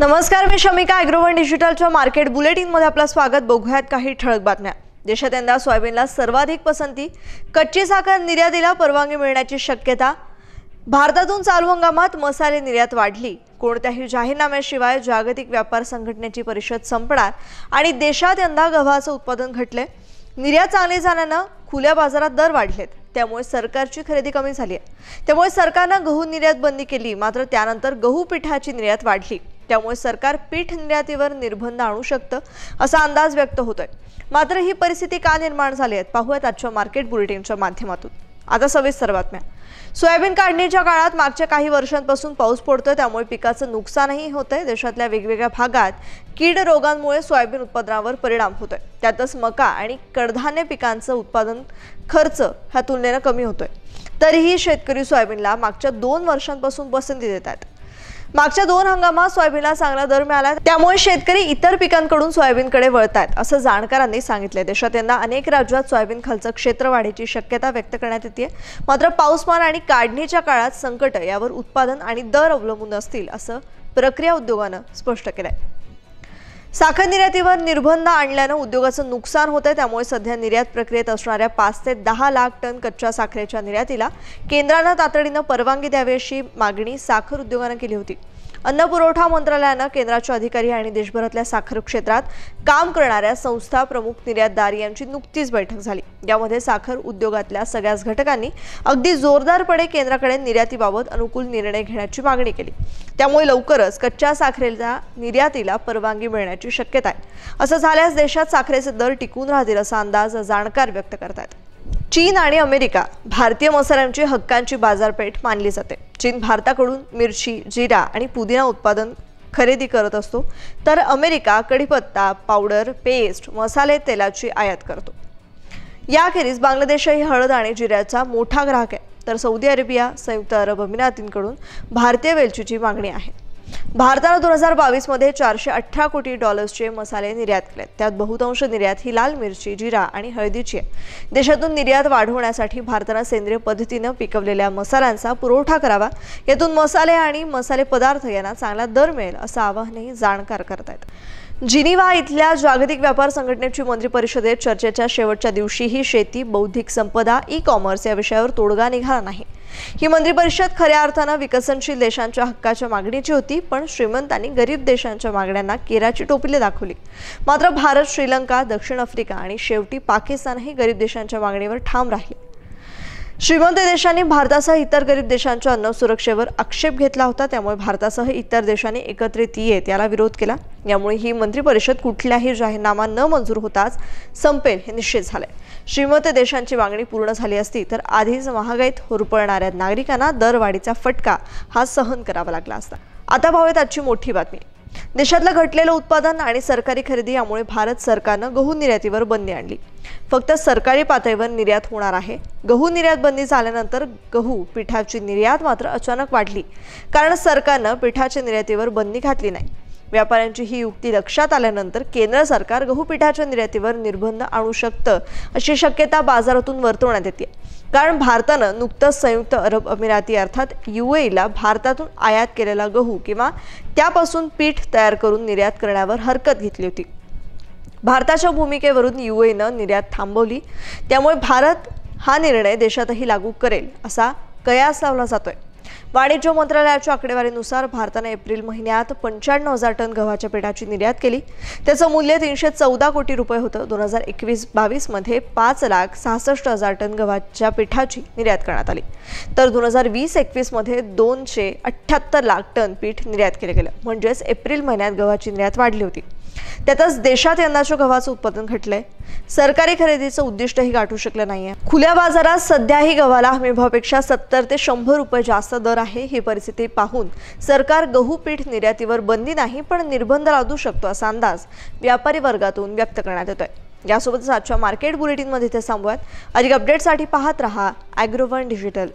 नमस्कार, मी शमिका. ॲग्रोवन डिजिटलच्या मार्केट बुलेटिनमध्ये आपलं स्वागत. बघूयात काही ठळक बातम्या. देशात यंदा सोयाबीनला सर्वाधिक पसंती. कच्ची साखर निर्यातीला परवानगी मिळण्याची शक्यता. भारतातून चालू हंगामात मसाले निर्यात वाढली. कोणत्याही जाहीरनाम्याशिवाय जागतिक व्यापार संघटनेची परिषद संपणार. आणि देशात यंदा गव्हाचं उत्पादन घटले. निर्यात चांगली झाल्यानं खुल्या बाजारात दर वाढलेत. त्यामुळे सरकारची खरेदी कमी झाली आहे. त्यामुळे सरकारनं गहू निर्यात बंदी केली. मात्र त्यानंतर गहू पिठाची निर्यात वाढली. त्यामुळे सरकार पीठ निर्यातीवर निर्बंध आणू शकतं असा अंदाज व्यक्त होतोय. मात्र ही परिस्थिती का निर्माण झाली आहे पाहूयात आजच्या मार्केट बुलेटिनच्या माध्यमातून. आता सविस्तर बातम्या. सोयाबीन काढणीच्या काळात मागच्या काही वर्षांपासून पाऊस पडतोय. त्यामुळे पिकाचं नुकसानही होतंय. देशातल्या वेगवेगळ्या भागात कीड रोगांमुळे सोयाबीन उत्पादनावर परिणाम होतोय. त्यातच मका आणि कडधान्य पिकांचं उत्पादन खर्च हा तुलनेनं कमी होतोय. तरीही शेतकरी सोयाबीनला मागच्या 2 वर्षांपासून पसंती देत आहेत. मागच्या 2 हंगामात सोयाबीनला चांगला दर मिळाला. त्यामुळे शेतकरी इतर पिकांकडून सोयाबीनकडे वळतायत असं जाणकारांनी सांगितले. देशात यंदा अनेक राज्यात सोयाबीन खालचं क्षेत्र वाढीची शक्यता व्यक्त करण्यात येते. मात्र पाऊसमान आणि काढणीच्या काळात संकट यावर उत्पादन आणि दर अवलंबून असतील असं प्रक्रिया उद्योगानं स्पष्ट केलंय. साखर निर्यातीवर निर्बंध आणल्यानं उद्योगाचं नुकसान होतंय. त्यामुळे सध्या निर्यात प्रक्रियेत असणाऱ्या 5 ते 10 लाख टन कच्च्या साखरेच्या निर्यातीला केंद्रानं तातडीनं परवानगी द्यावी अशी मागणी साखर उद्योगानं केली होती. अन्न पुरवठा मंत्रालयानं केंद्राच्या अधिकारी आणि देशभरातल्या साखर क्षेत्रात काम करणाऱ्या संस्था प्रमुख निर्यातदार यांची नुकतीच बैठक झाली. यामध्ये साखर उद्योगातल्या सगळ्याच घटकांनी अगदी जोरदारपणे केंद्राकडे निर्यातीबाबत अनुकूल निर्णय घेण्याची मागणी केली. त्यामुळे लवकरच कच्च्या साखरेला निर्यातीला परवानगी मिळण्याची शक्यता आहे. असं झाल्यास देशात साखरेचे दर टिकून राहतील असा अंदाज जाणकार व्यक्त करतात. चीन आणि अमेरिका भारतीय मसाल्यांची हक्कांची बाजारपेठ मानली जाते. चीन भारताकडून मिरची, जिरा आणि पुदिना उत्पादन खरेदी करत असतो, तर अमेरिका कढीपत्ता, पावडर, पेस्ट, मसाले, तेलाची आयात करतो. याखेरीज बांगलादेशही हळद आणि जिऱ्याचा मोठा ग्राहक आहे. तर सौदी अरेबिया, संयुक्त अरब अमिरातींकडून भारतीय वेलचीची मागणी आहे. भारताला 2022 मध्ये $418 कोटी मसाले निर्यात केले. त्यात बहुतांश निर्यात ही लाल मिरची, जिरा आणि हळदीची आहे. देशातून निर्यात वाढवण्यासाठी भारताला सेंद्रिय पद्धतीनं पिकवलेल्या मसाल्यांचा पुरवठा करावा. यातून मसाले आणि मसाले पदार्थ यांना चांगला दर मिळेल असं आवाहनही जाणकार करतायत. जिनिव्हा इथल्या जागतिक व्यापार संघटनेची मंत्री परिषदेत चर्चेच्या शेवटच्या दिवशीही शेती, बौद्धिक संपदा, ई-कॉमर्स या विषयावर तोडगा निघाला नाही. ही मंत्री परिषद खऱ्या अर्थानं विकसनशील देशांच्या हक्काच्या मागणीची होती. पण श्रीमंतांनी गरीब देशांच्या मागण्यांना केराची टोपली दाखवली. मात्र भारत, श्रीलंका, दक्षिण आफ्रिका आणि शेवटी पाकिस्तानही गरीब देशांच्या मागणीवर ठाम राहिले. श्रीमंत देशांनी भारतासह इतर गरीब देशांच्या अन्न सुरक्षेवर आक्षेप घेतला होता. त्यामुळे भारतासह इतर देशांनी एकत्रित येत याला विरोध केला. यामुळे ही मंत्री परिषद कुठल्याही जाहीरनामा न मंजूर होताच संपेल हे निश्चित झाले. श्रीमंत देशांची मागणी पूर्ण झाली असती तर आधीच महागाईत होरपळणाऱ्या नागरिकांना दरवाढीचा फटका हा सहन करावा लागला असता. आता पाहूयात आजची मोठी बातमी. देशातलं घटलेलं उत्पादन आणि सरकारी खरेदी यामुळे भारत सरकारनं गहू निर्यातीवर बंदी आणली. फक्त सरकारी पातळीवर निर्यात होणार आहे. गहू निर्यात बंदी झाल्यानंतर गहू पिठाची निर्यात मात्र अचानक वाढली, कारण सरकारनं पिठाच्या निर्यातीवर बंदी घातली नाही. व्यापाऱ्यांची ही युक्ती लक्षात आल्यानंतर केंद्र सरकार गहू पिठाच्या निर्यातीवर निर्बंध आणू शकतं अशी शक्यता बाजारातून वर्तवण्यात येते. कारण भारतानं नुकतंच संयुक्त अरब अमिराती अर्थात UAEला भारतातून आयात केलेला गहू किंवा त्यापासून पीठ तयार करून निर्यात करण्यावर हरकत घेतली होती. भारताच्या भूमिकेवरून UAEनं निर्यात थांबवली. त्यामुळे भारत हा निर्णय देशातही लागू करेल असा कयास लावला जातोय. वाणिज्य मंत्रालयाच्या आकडेवारीनुसार भारताने एप्रिल महिन्यात 95,000 टन गव्हाच्या पिठाची निर्यात केली. त्याचं मूल्य $314 कोटी होतं. 2021-22 मध्ये 5,66,000 टन गव्हाच्या पिठाची निर्यात करण्यात आली. तर 2020-21 मध्ये 278 लाख टन पीठ निर्यात केले गेलं. म्हणजेच एप्रिल महिन्यात गव्हाची निर्यात वाढली होती. त्यातच देशात यंदाच्या गव्हाचं उत्पादन घटलंय. सरकारी खरेदीचं उद्दिष्टही गाठू शकलं नाहीये. खुल्या बाजारात सध्याही गव्हाला हमीभावापेक्षा 70 ते 100 रुपये जास्त दर आहे. ही परिस्थिती पाहून सरकार गहू पीठ निर्यातीवर बंदी नाही पण निर्बंध लादू शकतो असा अंदाज व्यापारी वर्गातून व्यक्त करण्यात येतोय. यासोबतच आजच्या मार्केट बुलेटिनमध्ये ते थांबवत. अधिक अपडेटसाठी पाहत रहा ॲग्रोवन डिजिटल.